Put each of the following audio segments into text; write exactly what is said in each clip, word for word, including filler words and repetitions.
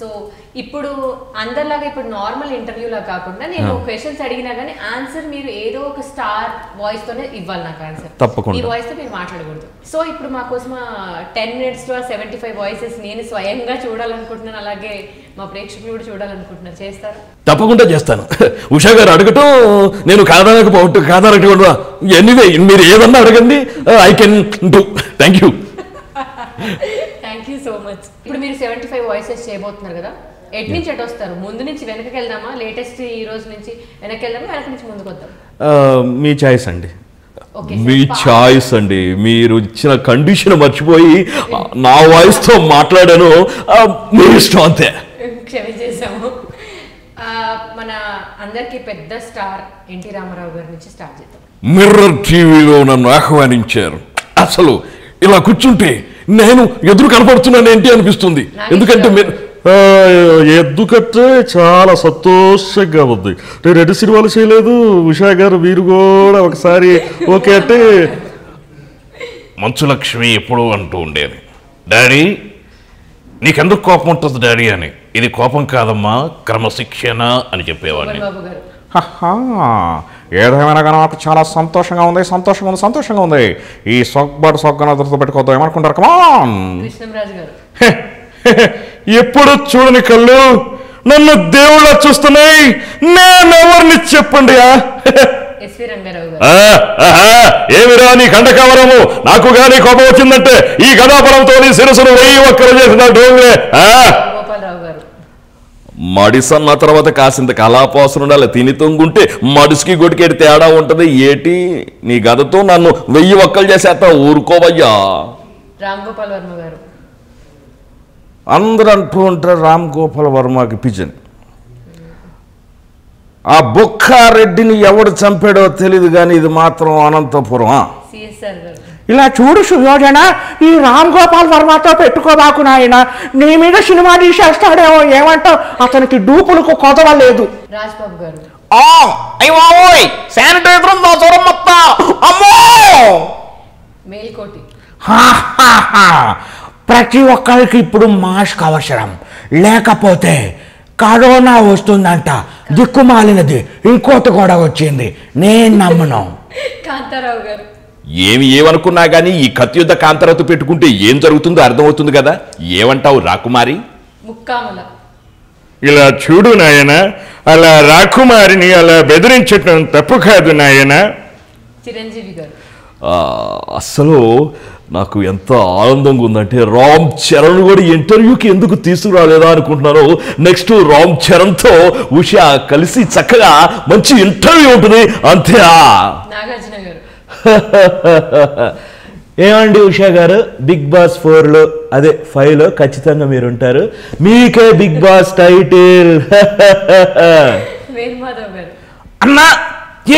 So ఇప్పుడు అందరిలాగా ఇప్పుడు నార్మల్ ఇంటర్వ్యూలా కాకుండా నేను క్వశ్చన్స్ అడిగినా గానీ ఆన్సర్ మీరు ఏదో ఒక స్టార్ వాయిస్ తోనే ఇవ్వాలి నాకు ఆన్సర్. తప్పకుండా ఈ వాయిస్ తో మీరు మాట్లాడకూడదు. సో ఇప్పుడు మా కోసం టెన్ మినిట్స్ లో సెవెంటీ ఫైవ్ వాయిసెస్ నేను స్వయంగా చూడాలనుకుంటున్నాను, అలాగే మా ప్రేక్షకులు కూడా చూడాలనుకుంటున్నా. చేస్తారా? తప్పకుండా చేస్తాను. ఉషా గారు అడగటం నేను కాదనకపోవటం కాదనకుండా ఎనీవే మీరు ఏదన్నా అడగండి, I can do. Thank you. Thank you so much. ఇప్పుడు మీరు సెవెంటీ ఫైవ్ వాయిసెస్ చేయబోతున్నారు కదా, ఎట్ నుంచి ఎటు వస్తారు? ముందు నుంచి వెనకకి వెళ్దామా? లేటెస్ట్ ఈ రోజు నుంచి వెనక్కి వెళ్దామా, వెనక నుంచి ముందుకు వద్దాం? మీ చాయిస్ అండి, మీ చాయిస్ అండి. మీరు ఇచ్చిన కండిషన్ మర్చిపోయి నా వాయిస్తో మాట్లాడాను, మీ ఇష్టం, అంతే. క్షమించేసాము. మన అందరికి పెద్ద స్టార్ ఎన్టీ రామారావు గారి నుంచి స్టార్ట్ చేద్దాం. మిర్రర్ టీవీలో నన్ను ఆహ్వానించారు. అసలు ఇలా కూర్చుంటే నేను ఎదురు కనపడుతున్నాను ఏంటి అనిపిస్తుంది. ఎందుకంటే మీరు ఎద్దుకట్టే చాలా సంతోషంగా ఉంది. నేను రెండు సినిమాలు చేయలేదు, ఉషా గారు మీరు కూడా ఒకసారి ఓకే అంటే మంచు లక్ష్మి ఎప్పుడు అంటూ ఉండేది, డాడీ నీకెందుకు కోపం ఉంటుంది డాడీ అని. ఇది కోపం కాదమ్మా, క్రమశిక్షణ అని చెప్పేవాడిని. ఏదేమైనా కానీ నాకు చాలా సంతోషంగా ఉంది, సంతోషంగా ఉంది, సంతోషంగా ఉంది. ఈ సొగ్బాటు సొగ్గన దృష్టి పెట్టుకోవద్దాం ఏమనుకుంటారు. కమాన్ ఎప్పుడు చూడని కళ్ళు నన్ను దేవుళ్ళ చూస్తున్నాయి, నేనెవరిని చెప్పండి. ఏమిరా నీ కండకవరము, నాకు గానీ కోపం వచ్చిందంటే ఈ కథాపరంతో నీ శిరసును వెయ్యి ఒక్కరు చేసిన డోంగ్లే. మడిసన్న తర్వాత కాసింత కళాపాసన ఉండాలి, తిని తొంగుంటే మడిసికి గొడికేటి తేడా ఉంటుంది. ఏటి నీ గదతో నన్ను వెయ్యి ఒక్కలు చేసేస్తా, ఊరుకోవయ్యా. రామ్ గోపాల్ వర్మ గారు, అందరూ అంటూ ఉంటారు రామ్ గోపాల్ వర్మకి పిజన్. ఆ బొక్కారెడ్డిని ఎవడు చంపాడో తెలీదు కానీ ఇది మాత్రం అనంతపురం. ఇలా చూడు సుయోజన, ఈ రామ్ గోపాల్ వర్మతో పెట్టుకోబాకు నాయన, నీ మీద సినిమా తీసేస్తాడేమో ఏమంటావు, అతనికి డూపులకు కొదవలేదు. రాజ్బాబు గారు, ప్రతి ఒక్కరికి ఇప్పుడు మాస్క్ అవసరం, లేకపోతే కరోనా వస్తుందంట. దిక్కుమాలినది ఇంకోటి కూడా వచ్చింది, నేను నమ్మను. కాంతారావు గారు, ఏమి ఏమనుకున్నా గానీ ఈ కత్తియుద్ధ కాంతరతో పెట్టుకుంటే ఏం జరుగుతుందో అర్థమవుతుంది కదా, ఏమంటావు రాకుమారి? ఇలా చూడు నాయన, అలా రాకుమారిని అలా బెదిరించడం తప్పు కాదు నాయన. చిరంజీవి గారు, అసలు నాకు ఎంత ఆనందంగా ఉందంటే రామ్ చరణ్ కూడా ఇంటర్వ్యూకి ఎందుకు తీసుకురాలేదా అనుకుంటున్నాను. నెక్స్ట్ రామ్ చరణ్తో ఉషా కలిసి చక్కగా మంచి ఇంటర్వ్యూ ఉంటుంది, అంతే. నాగార్జున గారు, ఏమండి ఉషా గారు, బిగ్ బాస్ ఫోర్ లో అదే ఫైవ్ లో ఖచ్చితంగా మీరుంటారు, మీకే బిగ్ బాస్ టైటిల్. అన్నా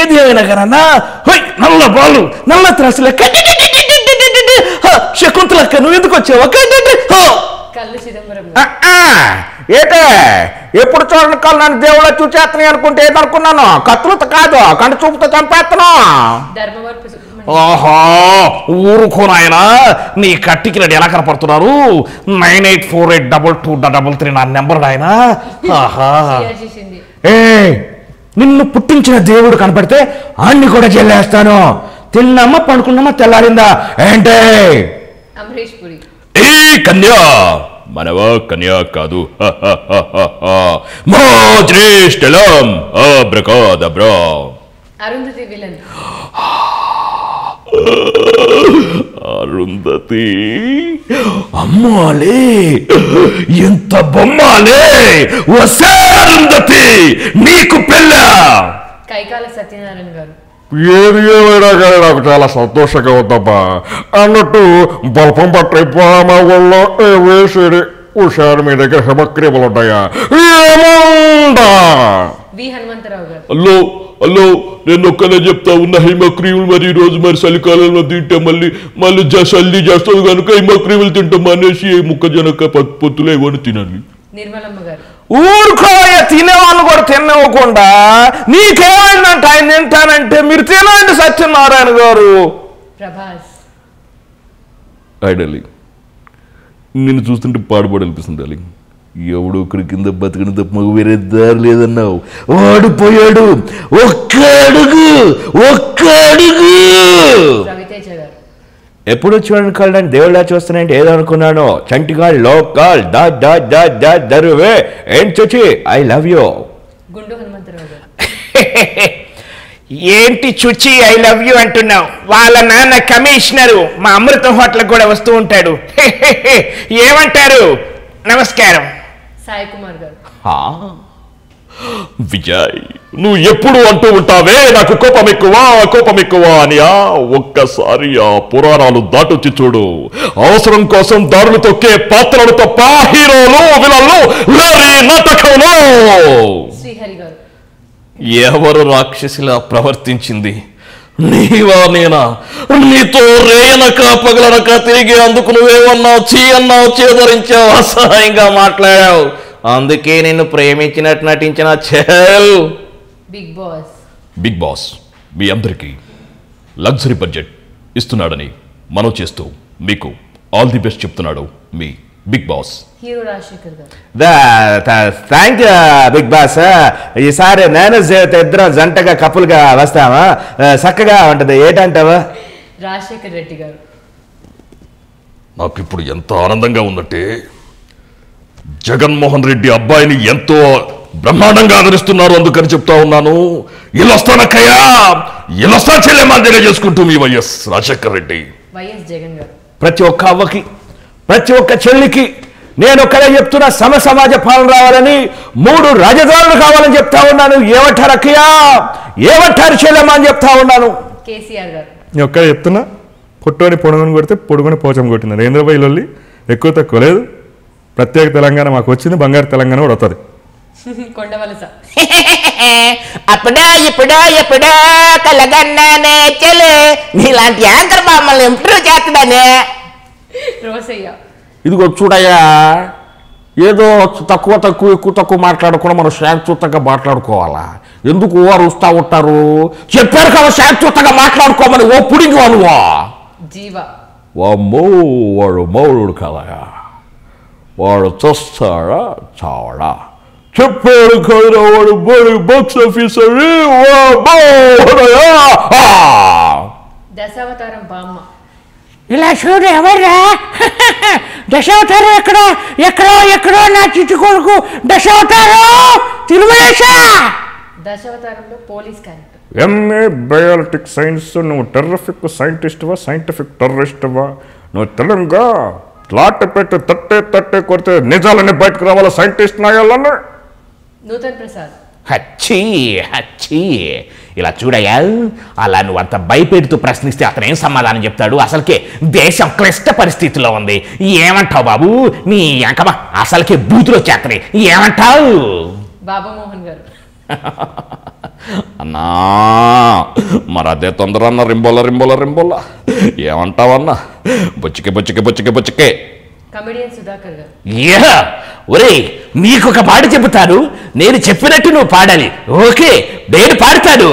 ఏది ఏమైనా గారు అన్నా నల్ల బాలు నల్ల త్రాసుల శకుంతలక్క నువ్వు ఎందుకు వచ్చావు? ఏటే ఎప్పుడు చూడని కాళ్ళు నన్ను దేవుళ్ళ చూచేస్తున్నాయి అనుకుంటే ఏదనుకున్నాను, కత్తులతో కాదు కంటి చూపుతో చంపేస్తున్నా. ఆహా ఊరుకోనాయన, నీ కట్టికి నేను ఎలా కనపడుతున్నాను? Nine eight four eight double two double three నా నెంబర్ ఆయన. ఆహా ఏ నిన్ను పుట్టించిన దేవుడు కనపడితే అన్ని కూడా చెల్లేస్తాను. తిన్నామా పడుకున్నామా తెల్లారిందా ఏంటే? ఏ కన్యా మనవ కన్యా కాదు, అరుంధతి అమ్మాలే, ఎంత బొమ్మాలే వసే అరుంధతి నీకు పిల్ల. కైకాల సత్యనారాయణ గారు, ఏది ఏమైనా కానీ నాకు చాలా సంతోషంగా ఉందమ్మా. అన్నట్టు బల్పం పట్టే పామా వల్ల వేసేది ఉషారు మీ దగ్గర హిమక్రీములు ఉంటాయా? ఏముందా? అల్లో అల్లో నేను ఒక్కనే చెప్తా ఉన్న, హిమక్రీములు మరి ఈ రోజు మరి చలికాలంలో తింటే మళ్ళీ మళ్ళీ చల్లి చేస్తుంది కనుక హిమక్రీములు తింటాం అనేసి ముక్క జనక పొత్తులు ఏమో తినాలి. ఊరుకోయ, తినేవాళ్ళు కూడా తినవ్వకుండా నీకేమైందంట ఆయన తింటానంటే మీరు తినండి సత్యనారాయణ గారు. ఐ డలింగ్, నిన్ను చూస్తుంటే పాడుబడి అనిపిస్తుంది. ఎవడొక్కడి కింద బతుకుని తప్ప మాకు వేరే దారి లేదన్నావు. వాడిపోయాడు ఒక్క అడుగు ఒక్క అడుగు. ఎప్పుడో చూడని కాళ్ళు నాకు దేవుళ్ళ చూస్తున్నాయంటే ఏదో అనుకున్నాను. చంటిగా లోకాల్ దా దా దా దా దరువే ఏం చచ్చి ఐ లవ్ యూ గుండు హనుమంతరావు. ఏంటి చుచి ఐ లవ్ యూ అంటున్నావు? వాళ్ళ నాన్న కమిషనరు మా అమృతం హోటల్కి కూడా వస్తూ ఉంటాడు. ఏమంటారు? నమస్కారం సాయి కుమార్ గారు. విజయ్ నువ్వు ఎప్పుడు అంటూ ఉంటావే నాకు కోపం ఎక్కువ కోపం ఎక్కువ అని. ఆ ఒక్కసారి ఆ పురాణాలు దాటొచ్చి చూడు. అవసరం కోసం దారులు తొక్కే పాత్రలు తప్ప హీరోలు విలన్లు లారీ నాటకంలో ఎవరు రాక్షసిలా ప్రవర్తించింది? నీవా నేనా? నీతో రేయనక పగలనక తిరిగి అందుకు నువ్వేమన్నావు? చీ అన్నావు, చేదరించావు, అసహాయంగా మాట్లాడావు. అందుకే నేను ప్రేమించినట్టు నటించిన చెల్. బిగ్ బాస్ బిగ్ బాస్ మీ అందరికీ లగ్జరీ బడ్జెట్ ఇస్తున్నాడని మనం చేస్తూ మీకు ఆల్ ది బెస్ట్ చెప్తున్నాడు మీ big boss hero Rajasekhar garu. Thank you big boss. ఈసారి నేను ఇద్దరం జంటగా కపుల్గా వస్తామా? చక్కగా ఉంటుంది. ఏంటంటావా రాజశేఖర్ రెడ్డి గారు? నాకు ఇప్పుడు ఎంతో ఆనందంగా ఉందంటే జగన్మోహన్ రెడ్డి అబ్బాయిని ఎంతో బ్రహ్మాండంగా ఆదరిస్తున్నారు, అందుకని చెప్తా ఉన్నాను. ఇలొస్తానక్కయ్యా ఇలొస్తా చెల్లెమా తెలియజేసుకుంటూ మీ వైఎస్ రాజశేఖర్ రెడ్డి. వైఎస్ జగన్ గారు ప్రతి ఒక్క అవ్వకి ప్రతి ఒక్క చెల్లికి నేను ఒక్కడే చెప్తున్నా, సమ సమాజ పాలన రావాలని, మూడు రాజధానులు కావాలని చెప్తా ఉన్నాను. ఏమంటారు అక్కయ్యా? ఏమంటారు చెల్లెమ్మ అని చెప్తా ఉన్నాను. కేసీఆర్ గారు నేను ఒక్కడే చెప్తున్నా, పొట్టోని పొడుగుని కొడితే పొడుగుని పోచం కొట్టింది. నరేంద్రబాయి లొల్లి ఎక్కువ తక్కువ లేదు. ప్రత్యేక తెలంగాణ మాకు వచ్చింది, బంగారు తెలంగాణ కూడా వస్తుంది. కొండవలస అప్పుడా ఇప్పుడా ఎప్పుడా కలగన్నానే చెల్లె నీలాంటి యాంకర్ మమ్మల్ని ఇంప్రూవ్ చేస్తుందనే రోసయ్య. ఇదిగో చూడయ్యా, ఏదో తక్కువ తక్కువ ఎక్కువ తక్కువ మాట్లాడకుండా మనం శాంతియుతంగా మాట్లాడుకోవాలా? ఎందుకు వారు వస్తూ ఉంటారు? చెప్పారు కదా శాంతియుతంగా మాట్లాడుకోమని. ఓ పుడింగి అనువా జీవ వాడు మౌరుడు కదయా, వాడు చస్తాడా చావడా? చెప్పాడు కదా వాడు బోడి బాక్స్ ఆఫీస్ అని. దశావతారం బామ్మ ఇలా చూడు ఎవర్రా దశావతారం ఎక్కడో ఎక్కడో ఎక్కడో నా చిట్టు కొడుకు దశావతారం తిరుమలేశ. దశావతారంలో police character. MA biologic science. నువ్వు టెర్రఫిక్ సైంటిస్ట్వా సైంటిఫిక్ టెర్రరిస్ట్వా? నువ్వు తెలుగుగా లాట్ పెట్టి తట్టే తట్టే కొడితే నిజాలని బయటకు రావాల సైంటిస్ట్ నాయాలని. నూతన్ ప్రసాద్. హచ్చి హచ్చి ఇలా చూడయ్యా, అలా నువ్వు అంత భయపెడుతూ ప్రశ్నిస్తే అతను ఏం సమాధానం చెప్తాడు? అసలుకే దేశం క్లిష్ట పరిస్థితిలో ఉంది. ఏమంటావు బాబు? నీ అంకమా అసలుకే బూతులు వచ్చేస్తాయి. ఏమంటావు బాబామోహన్ గారు? అన్నా మరి అదే తొందర అన్న రింబోల రింబోల రింబోల ఏమంటావన్నా? బొచ్చికే బొచ్చికే బొచ్చికే బొచ్చికే. ఒరే నీకు ఒక పాట చెబుతాను, నేను చెప్పినట్టు నువ్వు పాడాలి. ఓకే నేను పాడతాను.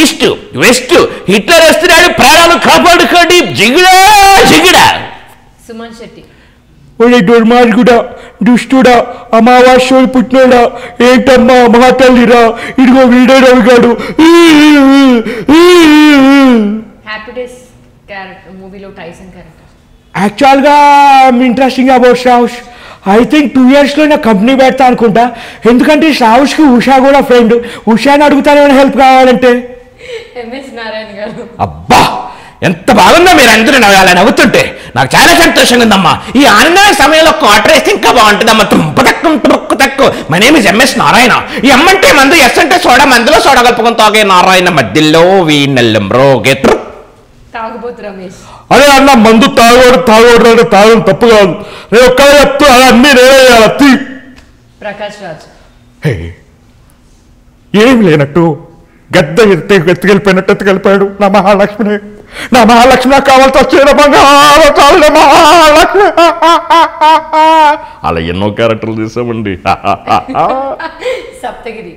ఈస్ట్ వెస్ట్ హిట్లర్ వస్తున్నాడు, ప్రాణాలు కాపాడుకోండి. జిగుడా జిగుడా సుమన్ శెట్టి. ఒరే దుర్మార్గుడా దుష్టుడా అమావాస్య పుట్టినోడా ఏంటమ్మా మాటల్లిరా? ఇదిగో వీడే అడిగాడు. యాక్చువల్గా interesting about Shravas. I think two ఇయర్స్లో నా కంపెనీ పెడతా అనుకుంటా, ఎందుకంటే శ్రావస్కి ఉషా కూడా ఫ్రెండ్. ఉషాని అడుగుతానేమైనా హెల్ప్ కావాలంటే. అబ్బా ఎంత బాగుందో మీరు అందరూ నవ్వాలని నవ్వుతుంటే నాకు చాలా సంతోషంగా ఉందమ్మా. ఈ ఆనందమైన సమయంలో కాటరేస్తే ఇంకా బాగుంటుందమ్మా. తుంపతక్కు తుంపక్కు తక్కువ. మా నేమ్ ఇస్ ఎంఎస్ నారాయణ. ఈ ఎమ్మంటే మందు, ఎస్ అంటే సోడా, మందులో సోడా కలుపుకొని తాగే నారాయణ మధ్యలో వీణెల్లం రోగే తాగుబోతు రమేష్. అదే అన్న మందు తాగోడు తాగోడు అంటే తాగడం తప్పు కాదు. నేను ఒక్క చెప్తూ అలా అన్ని నేనే. ప్రకాష్ రాజ్. ఏం లేనట్టు గద్ద ఎత్తే ఎత్తుకెళ్ళిపోయినట్టు ఎత్తుకెళ్ళిపోయాడు. నా మహాలక్ష్మిని నా మహాలక్ష్మి నాకు కావాల్సి వచ్చే బంగారు మహాలక్ష్మి. అలా ఎన్నో క్యారెక్టర్లు చేసామండి. సప్తగిరి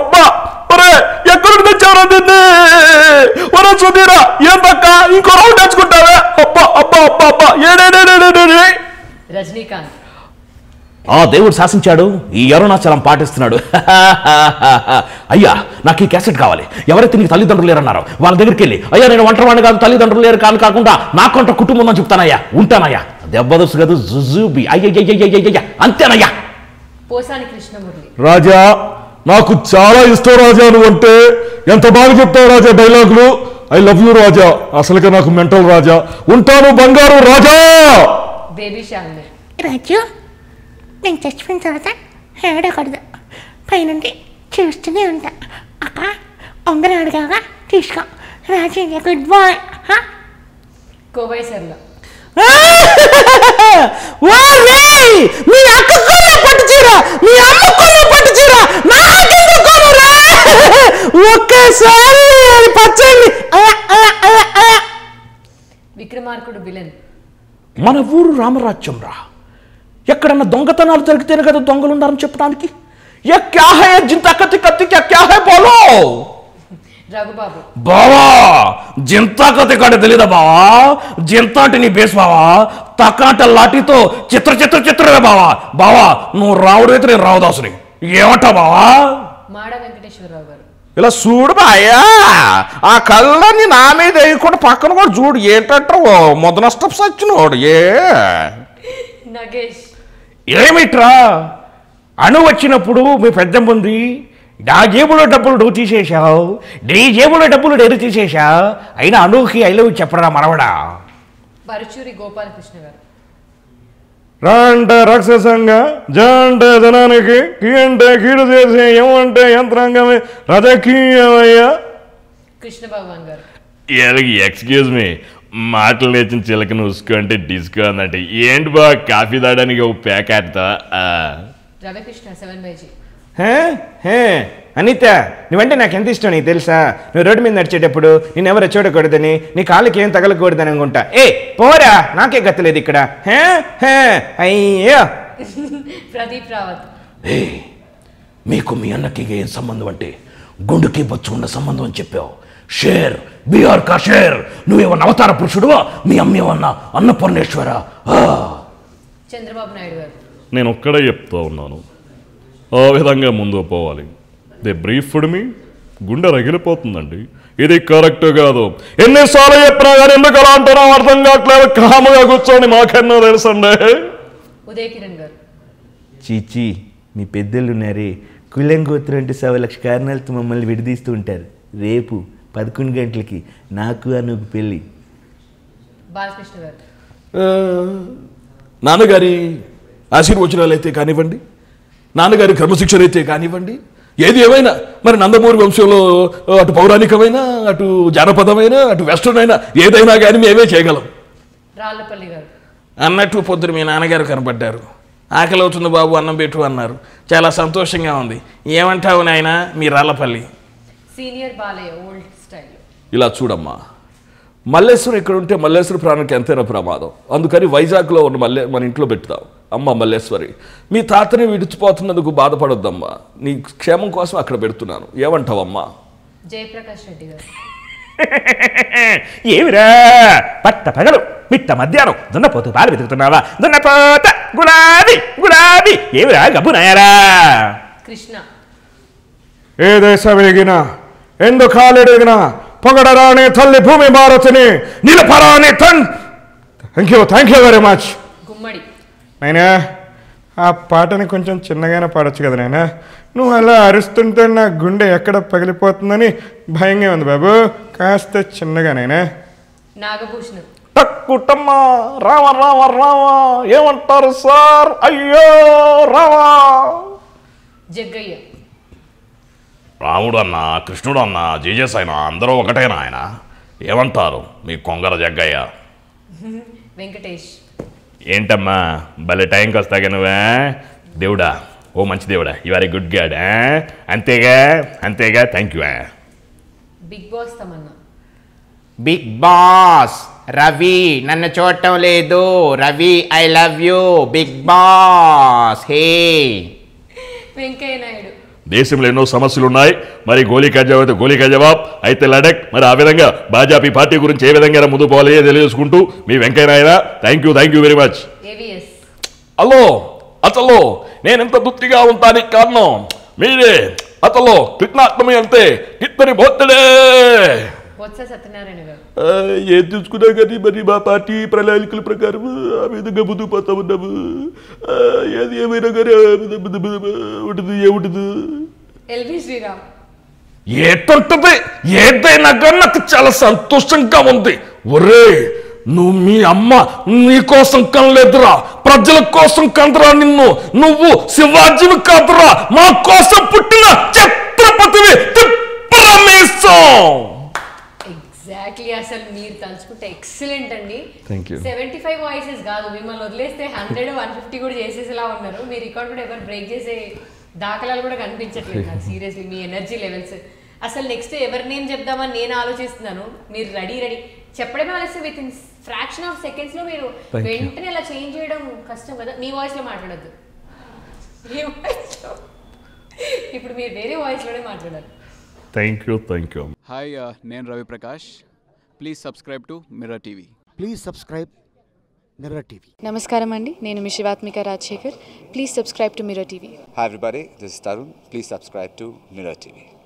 అబ్బా ఒరే ఎక్కడికి వచ్చారండి ఒరే సుధీరా ఏందక్క ఇంకో రౌండ్ వచ్చుకుంటావా అబ్బా అబ్బా అబ్బా అబ్బా ఏడేడేడేడే రజనీకాంత్ ఆ దేవుడు శాసించాడు ఈ అరుణాచలం పాటిస్తున్నాడు అయ్యా నాకు ఈ క్యాసెట్ కావాలి ఎవరైతే నీకు తల్లిదండ్రులు లేరన్నారు వాళ్ళ దగ్గరికి వెళ్ళి అయ్యా నేను ఒంటరివాడిని కాదు తల్లిదండ్రులు లేరు కాను కాకుండా నాకంట కుటుంబం అని చెప్తానయ్యా ఉంటానయ్యా దెబ్బదొసు కాదు జుజుబి అయ్యయ్యయ్యయ్యయ్య అంతేనయ్యా పోసాని కృష్ణమూర్తి రాజా నాకు చాలా ఇష్టం రాజా నువ్వంటే ఎంత బాగా చెప్తావు రాజా డైలాగులు ఐ లవ్ యూ రాజా అసలుగా నాకు మెంటల్ రాజా ఉంటాను బంగారు రాజా బేబీ శాంగర్ రాజా నేను చచ్చిపోయిన తర్వాత ఏడా కడదా పైనండి చూస్తూనే ఉంటా అక్క అందరూ అడిగాక తీసుకో రాజా గుడ్ బాయ్ కోవై సర్లో మీ అక్క కొన్న పట్టు చీర మీ అమ్మ కొన్న పట్టు చీర నాకెందుకు కొనురా ఒక్కసారి పచ్చండి విక్రమార్కుడు విలన్ మన ఊరు రామరాజ్యం రా ఎక్కడన్నా దొంగతనాలు జరిగితేనే కదా దొంగలు ఉన్నారని చెప్పడానికి బావా జింతా కథ కాడ తెలీదా బావా జింతాటి నీ బేస్ బావా తకాట లాఠీతో చిత్ర చిత్ర చిత్రమే బావా బావా నువ్వు రావుడైతే నేను రావుదాసుని ఏమంటా బావా మాడ వెంకటేశ్వరరావు గారు ఇలా చూడు బాయ్యా ఆ కళ్ళని నా మీద వేయకుండా పక్కన కూడా చూడు ఏంటంటే మొద నష్టం సచ్చినోడు ఏ ఏమిట్రా అణు వచ్చినప్పుడు మీ పెద్దమ్మ ఉంది నా జేబులో డబ్బులు నువ్వు తీసేశావు నీ జేబులో డబ్బులు నేను తీసేశావు అయినా అణుకి ఐ లవ్ చెప్పరా మరవడా పరుచూరి గోపాలకృష్ణ గారు రాంట రాక్షసంగా జాంట జనానికి కీంటే కీడు చేసే ఏమంటే యంత్రాంగమే రజకీయమయ్యా కృష్ణ భగవాన్ గారు ఎక్స్క్యూజ్ మీ మాటలు లేచిన చిలకను ఉసుకు అంటే డిస్కో అందంటే ఏంటి బా కాఫీ తాగడానికి ఒక ప్యాకెట్తో అనిత నువ్వంటే నాకు ఎంత ఇష్టం నీకు తెలుసా నువ్వు రోడ్డు మీద నడిచేటప్పుడు నేను ఎవరు చూడకూడదని నీ కాళ్ళకి ఏం తగలకూడదని అనుకుంటా ఏ పోరా నాకే గతలేదు ఇక్కడ అయ్యో ప్రదీప్ రావత్ ఏ మీకు మీ అన్నకి ఏం సంబంధం అంటే గుండుకి బొచ్చు ఉన్న సంబంధం అని చెప్పావు షేర్ బీఆర్ కా షేర్ నువ్వేమన్నా అవతార పురుషుడువా మీ అమ్మేమన్నా అన్నపూర్ణేశ్వర చంద్రబాబు నాయుడు గారు నేను ఒక్కడే చెప్తా ఉన్నాను ఆ విధంగా ముందుకు పోవాలి దే బ్రీఫ్డ్ మీ గుండె రగిలిపోతుందండి ఇది కరెక్ట్ కాదు ఎన్నిసార్లు చెప్పినా కానీ ఎందుకు అలా అంటున్నావు అర్థం కావట్లేదు కాముగా కూర్చోండి మాకన్నా తెలుసండి ఉదయ్ కిరణ్ గారు చీచి మీ పెద్దలు ఉన్నారే కులంగోత్రం అంటే సవ లక్ష కారణాలతో మమ్మల్ని విడదీస్తూ ఉంటారు రేపు పదకొండు గంటలకి నాకు అనుకు పెళ్ళి బాలకృష్ణ గారు నాన్నగారి ఆశీర్వచనాలు అయితే కానివ్వండి నాన్నగారి క్రమశిక్షణ అయితే కానివ్వండి ఏది ఏమైనా మరి నందమూరి వంశంలో అటు పౌరాణికమైన అటు జానపదమైన అటు వెస్ట్రన్ అయినా ఏదైనా కానీ మేమే చేయగలం రాళ్ళపల్లి గారు అన్నట్టు పొద్దున మీ నాన్నగారు కనపడ్డారు ఆకలి అవుతుంది బాబు అన్నం పెట్టు అన్నారు చాలా సంతోషంగా ఉంది ఏమంటావు నాయన మీ Rallapalli senior Balayya old style ఇలా చూడమ్మా మల్లేశ్వరం ఇక్కడ ఉంటే మల్లేశ్వరం ప్రాణానికి ఎంతైనా ప్రమాదం అందుకని వైజాగ్లో ఉన్న మల్లె మన ఇంట్లో పెట్టుదాం అమ్మ మల్లేశ్వరి మీ తాతని విడిచిపోతున్నందుకు బాధపడొద్దమ్మా నీ క్షేమం కోసం అక్కడ పెడుతున్నాను ఏమంటావమ్మా జయప్రకాష్ రెడ్డి గారు ఏమిరా పట్ట పగలు మిట్ట మధ్యాహ్నం దున్నపోతూ బాలు వెతుకుతున్నావా దున్నపోత గులాబీ గులాబీ ఏమిరా గబ్బునాయారా కృష్ణ ఏ దేశమేగినా ఎందు కాలెడిగినా పొగడరాని తల్లి భూమి భారతిని నిలపరాని తన్ thank you thank you very much Gummadi నాయనా ఆ పాటని కొంచెం చిన్నగానే పాడొచ్చు కదా నాయనా నువ్వు అలా అరుస్తుంటే నా గుండె ఎక్కడ పగిలిపోతుందని భయంగా ఉంది బాబు కాస్త చిన్నగా నాయనా నాగభూషణం తక్కుటమ్మా రామ రామ రామ ఏమంటారు సార్ అయ్యో రావా జగ్గయ్య రాముడు అన్నా కృష్ణుడు అన్నా జీజస్ అయినా అందరూ ఒకటేనా ఆయన ఏమంటారు మీ కొంగర జగ్గయ్య వెంకటేష్ ఏంటమ్మా భలే టైంకి వస్తాగా నువ్వే దేవుడా ఓ మంచి దేవుడా you are a good god అంతేగా అంతేగా thank you big boss Tamannaah big boss Ravi నన్ను చూడటం లేదు Ravi I love you big boss hey Venkaiah Naidu దేశంలో ఎన్నో సమస్యలు ఉన్నాయి. మరి గోలికా జవాబ్ అయితే గోలికా జవాబ్ అయితే లడక్. మరి ఆ విధంగా బీజేపీ పార్టీ గురించి ఏ విధంగా ముందు పోవాలి తెలియజేసుకుంటూ మీ వెంకయ్య నాయనా. Thank you thank you very much. అలో అతలో నేను ఎంత తృప్తిగా ఉంటానికి కారణం మీరే. అతలో కృష్ణాష్టమి అంటే కిత్తని బొత్తడే సత్యనారాయణ గారు ఏం చూసుకున్నా కానీ మరి మా పార్టీ ప్రణాళికల ప్రకారం ఆ విధంగా ముందుకు పోతా ఉన్నాము. ఏది ఏమైనా కానీ ఉంటుంది ఏముంటుంది ఏతుంటుంది ఏదైనా కానీ నాకు చాలా సంతోషంగా ఉంది. ఒరే నువ్వు మీ అమ్మ నీ కోసం కనలేదురా, ప్రజల కోసం కనరా నిన్ను. నువ్వు శివాజీని కాదురా, మా కోసం పుట్టిన ఛత్రపతివి. ఎగ్జాక్ట్లీ అసలు మీరు తలుచుకుంటే ఎక్సలెంట్ అండి. సెవెంటీ ఫైవ్ వాయిసెస్ కాదు, మిమ్మల్ని వదిలేస్తే హండ్రెడ్ వన్ ఫిఫ్టీ కూడా చేసేలా ఉన్నారు. మీ రికార్డ్ కూడా ఎవరు బ్రేక్ చేసే దాఖలాలు కూడా కనిపించట్లేదు నాకు. సీరియస్లీ మీ ఎనర్జీ లెవెల్స్ అసలు నెక్స్ట్ ఎవరి నేమ్ చెప్దామని నేను ఆలోచిస్తున్నాను. మీరు రెడీ రెడీ చెప్పడమే ఆలోచిస్తే with in fraction of seconds లో మీరు వెంటనే ఇలా చేంజ్ చేయడం కష్టం కదా. మీ వాయిస్ లో మాట్లాడద్దు, మీ వాయిస్ లో ఇప్పుడు మీరు వేరే వాయిస్ లోనే మాట్లాడారు. Thank you, thank you. Hi, uh, name Ravi Prakash. Please subscribe to Mirror T V. Please subscribe Mirror T V. Namaskaram andi, nenu Mishivatmika Rajsekhar. Please subscribe to Mirror T V. Hi everybody, this is Tarun. Please subscribe to Mirror T V.